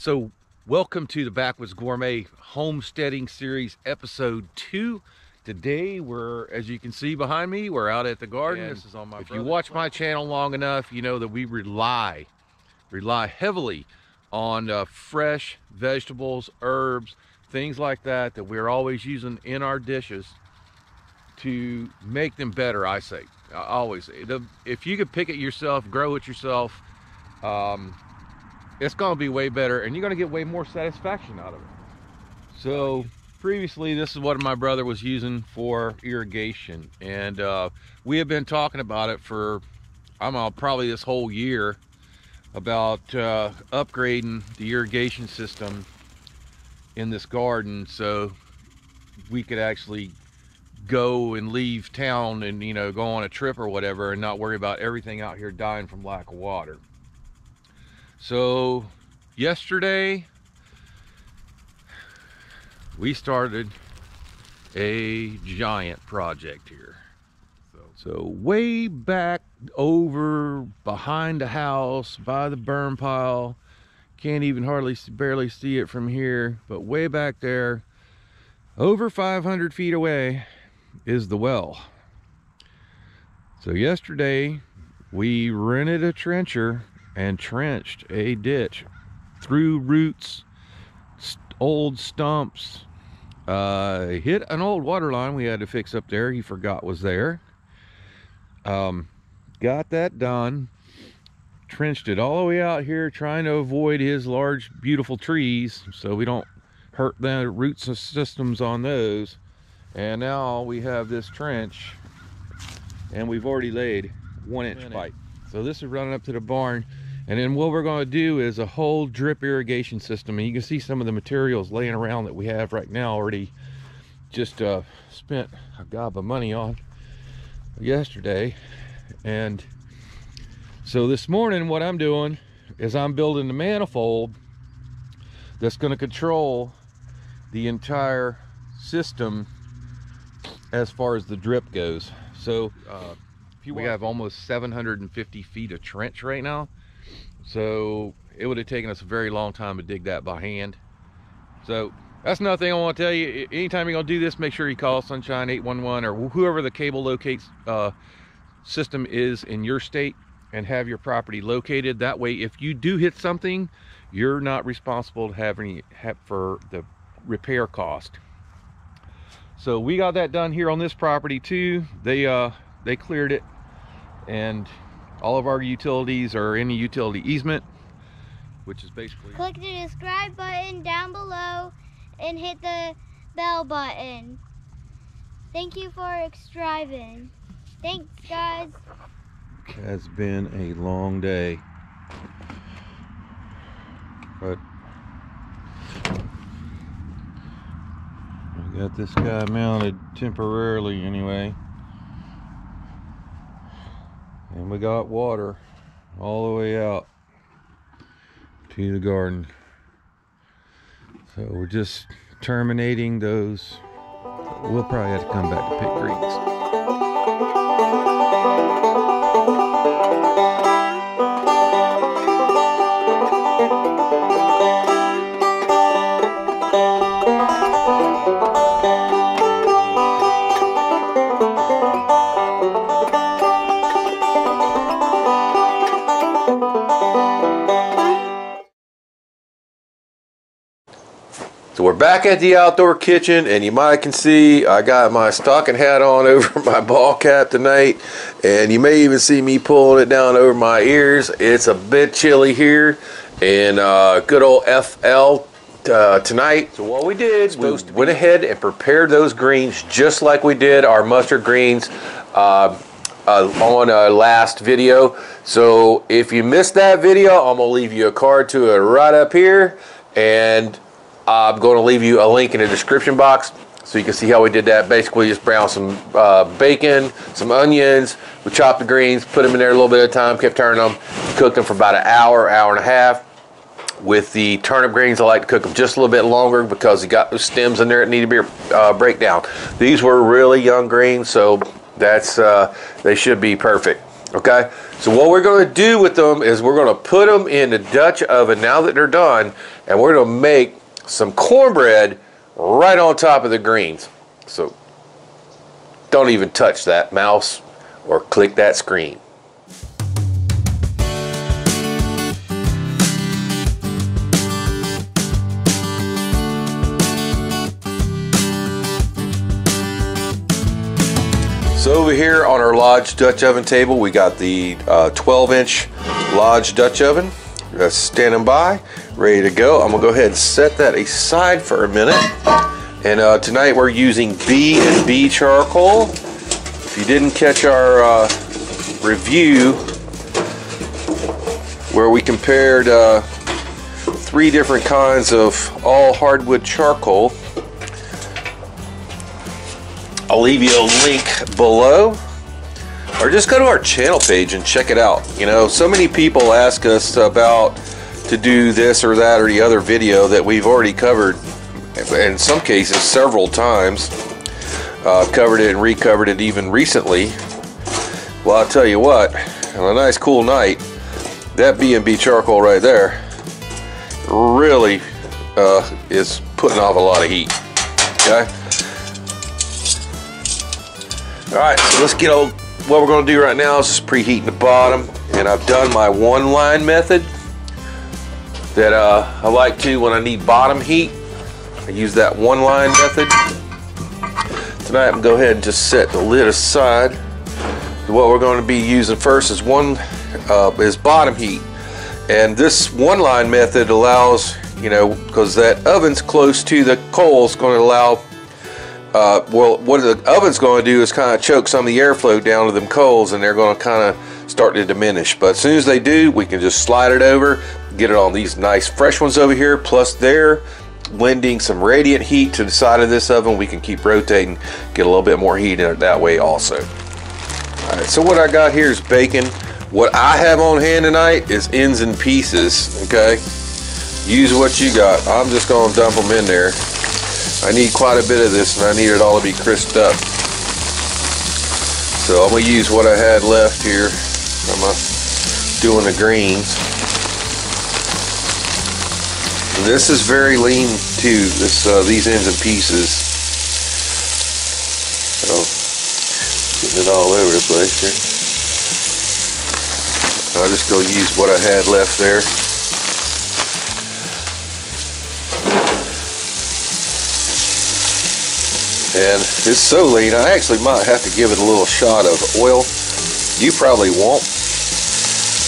So welcome to the Backwoods Gourmet Homesteading Series Episode 2. Today we're, as you can see behind me, we're out at the garden. And this is on my if brother. You watch my channel long enough, you know that we rely heavily on fresh vegetables, herbs, things like that, that we're always using in our dishes to make them better. I say, always, if you could pick it yourself, grow it yourself, it's gonna be way better and you're gonna get way more satisfaction out of it. So previously, this is what my brother was using for irrigation, and we have been talking about it for probably this whole year, about upgrading the irrigation system in this garden so we could actually go and leave town and, you know, go on a trip or whatever and not worry about everything out here dying from lack of water. So yesterday we started a giant project here. So way back over behind the house by the burn pile, can't even barely see it from here, but way back there, over 500 feet away, is the well. So yesterday we rented a trencher and trenched a ditch through roots, old stumps, hit an old water line we had to fix up there, he forgot was there. Got that done, trenched it all the way out here, trying to avoid his large beautiful trees so we don't hurt the roots and systems on those. And now we have this trench, and we've already laid 1 inch pipe. So this is running up to the barn, and then what we're going to do is a whole drip irrigation system. And you can see some of the materials laying around that we have right now already, just spent a gob of money on yesterday. And so this morning what I'm doing is I'm building the manifold that's going to control the entire system as far as the drip goes. So we have almost 750 feet of trench right now, so it would have taken us a very long time to dig that by hand. So that's another thing I want to tell you. Anytime you're going to do this, make sure you call Sunshine 811 or whoever the cable locates system is in your state and have your property located. That way, if you do hit something, you're not responsible to have any for the repair cost. So we got that done here on this property too. They cleared it, and all of our utilities are in the utility easement, which is basically... Click the subscribe button down below and hit the bell button. Thank you for subscribing. Thanks, guys. It has been a long day, but I got this guy mounted temporarily anyway, and we got water all the way out to the garden. So we're just terminating those. We'll probably have to come back to Pit Creeks. So we're back at the outdoor kitchen, and you might can see I got my stocking hat on over my ball cap tonight, and you may even see me pulling it down over my ears. It's a bit chilly here in good old FL tonight. So what we did, we went ahead and prepared those greens just like we did our mustard greens on a last video. So if you missed that video, I'm gonna leave you a card to it right up here, and I'm going to leave you a link in the description box so you can see how we did that. Basically, just browned some bacon, some onions. We chopped the greens, put them in there a little bit at a time, kept turning them, cooked them for about an hour, hour and a half. With the turnip greens, I like to cook them just a little bit longer because you got those stems in there that need to be break down. These were really young greens, so that's they should be perfect. Okay, so what we're going to do with them is we're going to put them in the Dutch oven now that they're done, and we're going to make some cornbread right on top of the greens. So don't even touch that mouse or click that screen. So over here on our Lodge Dutch oven table, we got the 12-inch Lodge Dutch oven that's standing by, ready to go. I'm gonna go ahead and set that aside for a minute. And tonight we're using B&B charcoal. If you didn't catch our review where we compared 3 different kinds of all hardwood charcoal, I'll leave you a link below, or just go to our channel page and check it out. You know, so many people ask us about to do this or that or the other video that we've already covered, in some cases several times, covered it and recovered it even recently. Well, I'll tell you what, on a nice cool night, that B&B charcoal right there really is putting off a lot of heat, okay? Alright, so let's get on. What we're going to do right now is just preheating the bottom, and I've done my one line method that I like to when I need bottom heat. I use that one line method. Tonight I'm going to go ahead and just set the lid aside. What we're going to be using first is bottom heat, and this one line method allows, you know, because that oven's close to the coal, it's going to allow well, what the oven's going to do is kind of choke some of the airflow down to them coals, and they're going to kind of start to diminish. But as soon as they do, we can just slide it over, get it on these nice fresh ones over here. Plus, they're lending some radiant heat to the side of this oven. We can keep rotating, get a little bit more heat in it that way also. All right, so what I got here is bacon. What I have on hand tonight is ends and pieces, okay? Use what you got. I'm just going to dump them in there. I need quite a bit of this, and I need it all to be crisped up. So I'm going to use what I had left here. I'm doing the greens. And this is very lean too, this, these ends and pieces. So, getting it all over the place here. I'll just go use what I had left there. And it's so lean, I actually might have to give it a little shot of oil. You probably won't.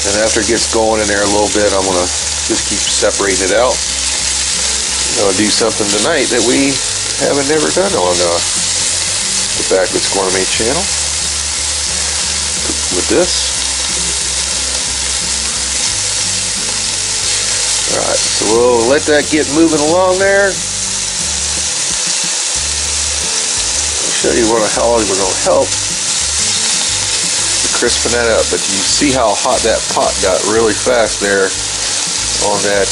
And after it gets going in there a little bit, I'm going to just keep separating it out. I'm going to do something tonight that we haven't never done on the Backwoods Gourmet channel. With this. Alright, so we'll let that get moving along there. Show you how long we're going to help crisping that up, but you see how hot that pot got really fast there on that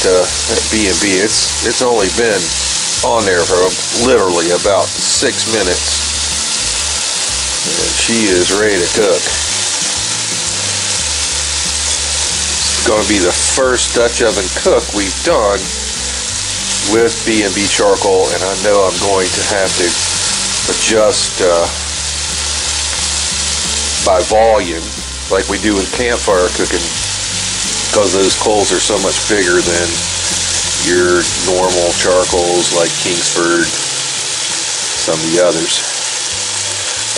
B&B. It's only been on there for literally about 6 minutes, and she is ready to cook. It's going to be the first Dutch oven cook we've done with B&B charcoal, and I know I'm going to have to adjust by volume like we do with campfire cooking, because those coals are so much bigger than your normal charcoals like Kingsford, some of the others.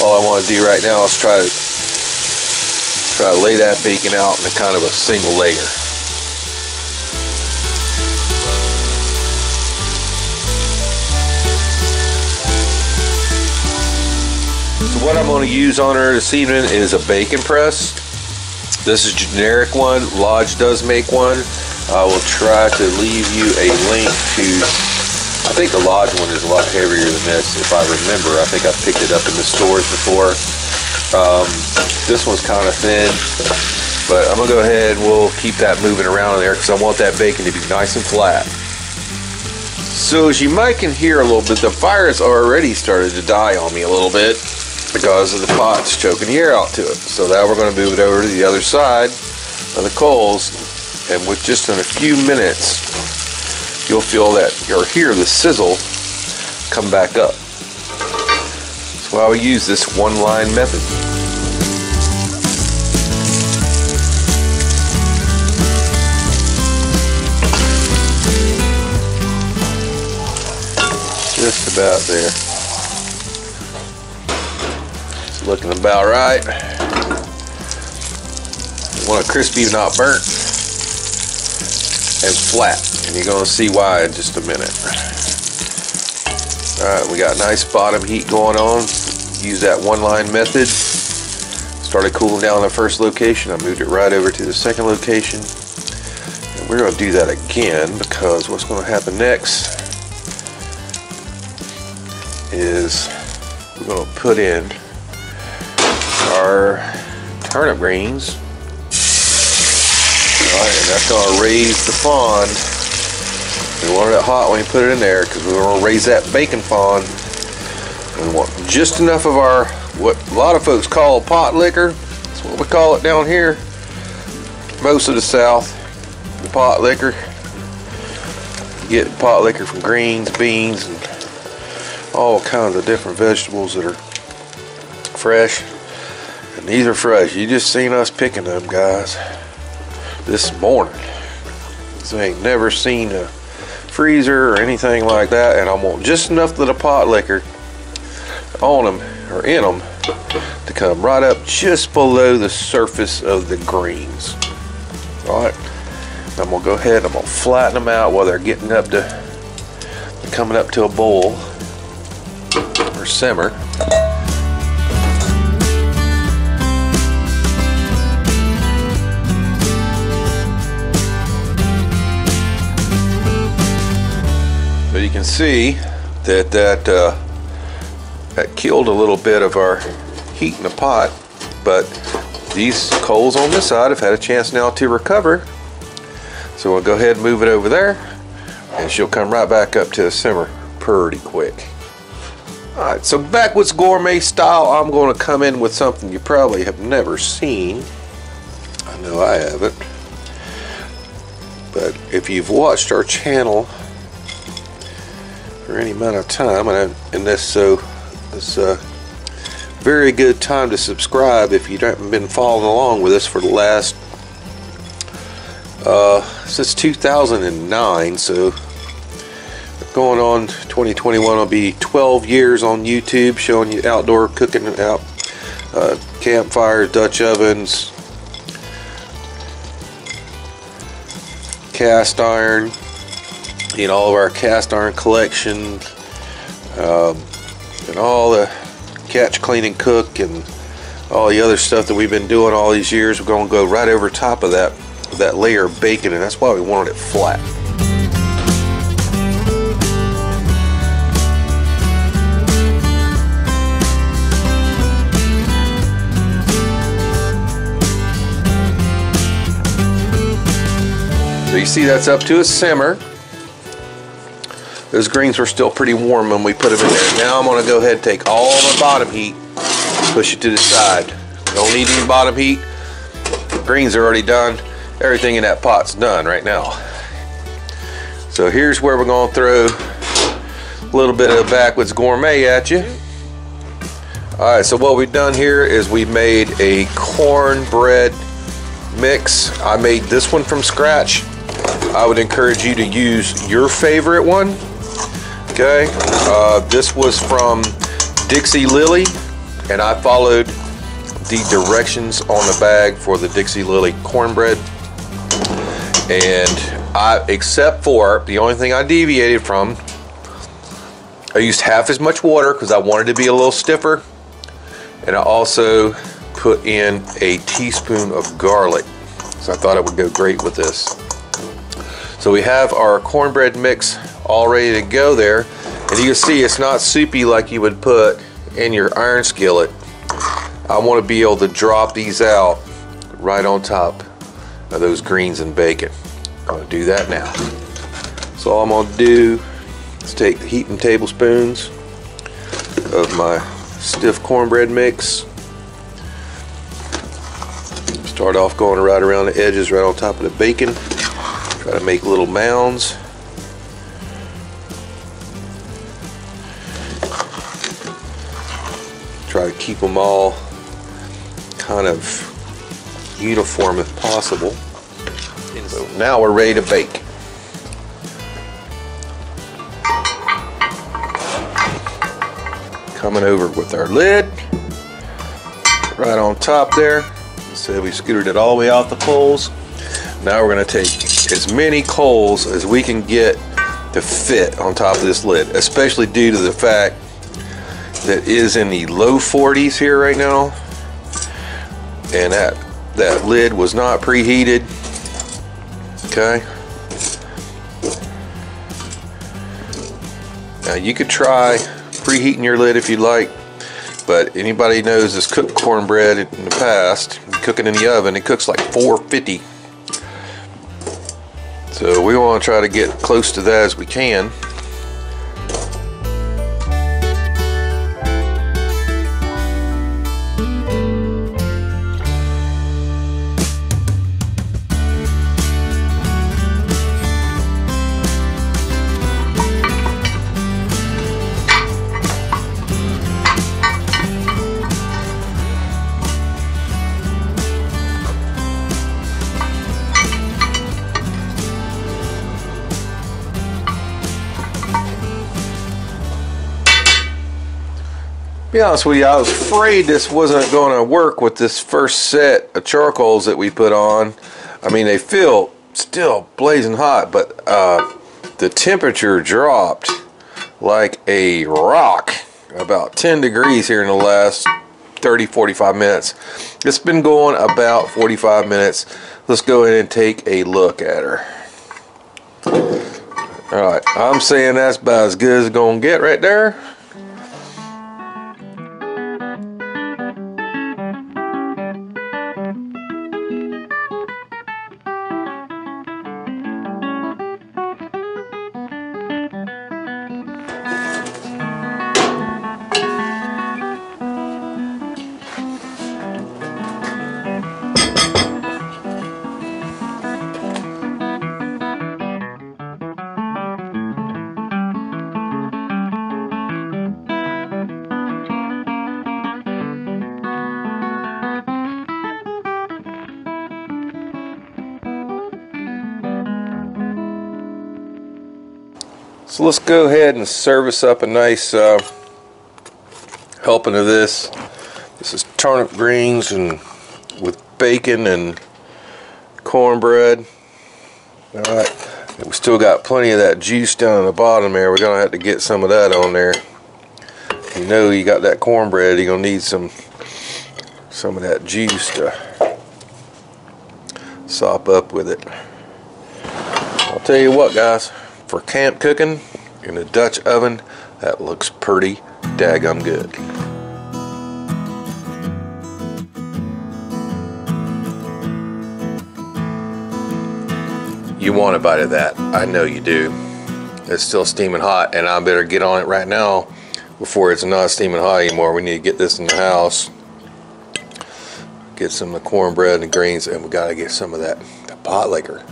All I want to do right now is try to lay that bacon out in a kind of a single layer. What I'm going to use on her this evening is a bacon press. This is a generic one. Lodge does make one. I will try to leave you a link to, I think the Lodge one is a lot heavier than this, if I remember. I think I picked it up in the stores before. This one's kind of thin, but I'm going to go ahead and we'll keep that moving around in there because I want that bacon to be nice and flat. So as you might can hear a little bit, the fire has already started to die on me a little bit, because of the pot's choking the air out to it. So now we're going to move it over to the other side of the coals, and with just in a few minutes you'll feel that, or hear the sizzle come back up. That's why we use this one line method. Just about there. It's looking about right. You want it crispy, not burnt, and flat, and you're gonna see why in just a minute. Alright, we got nice bottom heat going on. Use that one line method. Started cooling down in the first location. I moved it right over to the second location. And we're gonna do that again, because what's gonna happen next is we're going to put in our turnip greens. Alright, and that's going to raise the fond. We wanted it hot when we put it in there because we want to raise that bacon fond. We want just enough of our, what a lot of folks call pot liquor. That's what we call it down here. Most of the South, the pot liquor. You get pot liquor from greens, beans, and all kinds of different vegetables that are fresh, and these are fresh. You just seen us picking them, guys, this morning. This ain't never seen a freezer or anything like that, and I want just enough of the pot liquor on them or in them to come right up just below the surface of the greens. All right, I'm gonna go ahead and I'm gonna flatten them out while they're getting up to coming up to a boil or simmer. So you can see that that killed a little bit of our heat in the pot, but these coals on this side have had a chance now to recover. So we'll go ahead and move it over there, and she'll come right back up to a simmer pretty quick. Alright, so Backwoods Gourmet style, I'm going to come in with something you probably have never seen. I know I haven't. But if you've watched our channel for any amount of time, and that's so, it's a very good time to subscribe if you haven't been following along with us for the last, since 2009, so going on 2021 will be 12 years on YouTube, showing you outdoor cooking, out campfires, Dutch ovens, cast iron, you know, all of our cast iron collection, and all the catch, clean, and cook, and all the other stuff that we've been doing all these years. We're going to go right over top of that layer of bacon, and that's why we wanted it flat. So you see that's up to a simmer. Those greens were still pretty warm when we put them in there. Now I'm going to go ahead and take all the bottom heat, push it to the side. Don't need any bottom heat. Greens are already done. Everything in that pot's done right now. So here's where we're going to throw a little bit of Backwoods Gourmet at you. Alright, so what we've done here is we made a cornbread mix. I made this one from scratch. I would encourage you to use your favorite one. Okay, this was from Dixie Lily, and I followed the directions on the bag for the Dixie Lily cornbread, and except for the only thing I deviated from, I used half as much water because I wanted to be a little stiffer, and I also put in a teaspoon of garlic, so I thought it would go great with this. So we have our cornbread mix all ready to go there, and you can see it's not soupy like you would put in your iron skillet. I want to be able to drop these out right on top of those greens and bacon. I'm going to do that now. So all I'm going to do is take the heaping tablespoons of my stiff cornbread mix. Start off going right around the edges, right on top of the bacon. Try to make little mounds. keep them all kind of uniform if possible. So now we're ready to bake. Coming over with our lid, right on top there. So we scooted it all the way off the coals. Now we're gonna take as many coals as we can get to fit on top of this lid, especially due to the fact that it is in the low 40s here right now. And that lid was not preheated, okay? Now you could try preheating your lid if you like, but anybody knows has cooked cornbread in the past, cooking in the oven, it cooks like 450. So we want to try to get close to that as we can. Be honest with you, I was afraid this wasn't going to work with this first set of charcoals that we put on. I mean, they feel still blazing hot, but the temperature dropped like a rock, about 10 degrees here in the last 30-45 minutes. It's been going about 45 minutes. Let's go in and take a look at her. All right, I'm saying that's about as good as it's going to get right there. So let's go ahead and service up a nice helping of this. This is turnip greens and with bacon and cornbread. All right, we still got plenty of that juice down in the bottom there. We're gonna have to get some of that on there. You know, you got that cornbread, you're gonna need some of that juice to sop up with it. I'll tell you what, guys. For camp cooking in a Dutch oven, that looks pretty daggum good. You want a bite of that, I know you do. It's still steaming hot, and I better get on it right now before it's not steaming hot anymore. We need to get this in the house, get some of the cornbread and the greens, and we gotta get some of that pot liquor.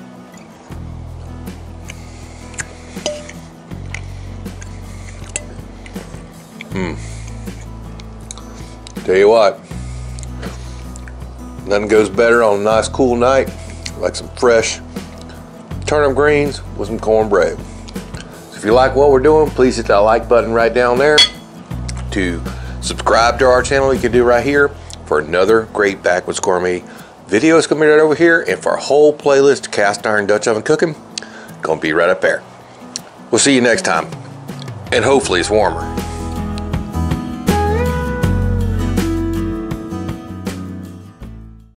Tell you what, nothing goes better on a nice cool night like some fresh turnip greens with some cornbread. So if you like what we're doing, please hit that like button right down there. To subscribe to our channel, you can do right here for another great Backwoods Gourmet video. It's going to be right over here, and for our whole playlist of cast iron Dutch oven cooking, going to be right up there. We'll see you next time, and hopefully it's warmer.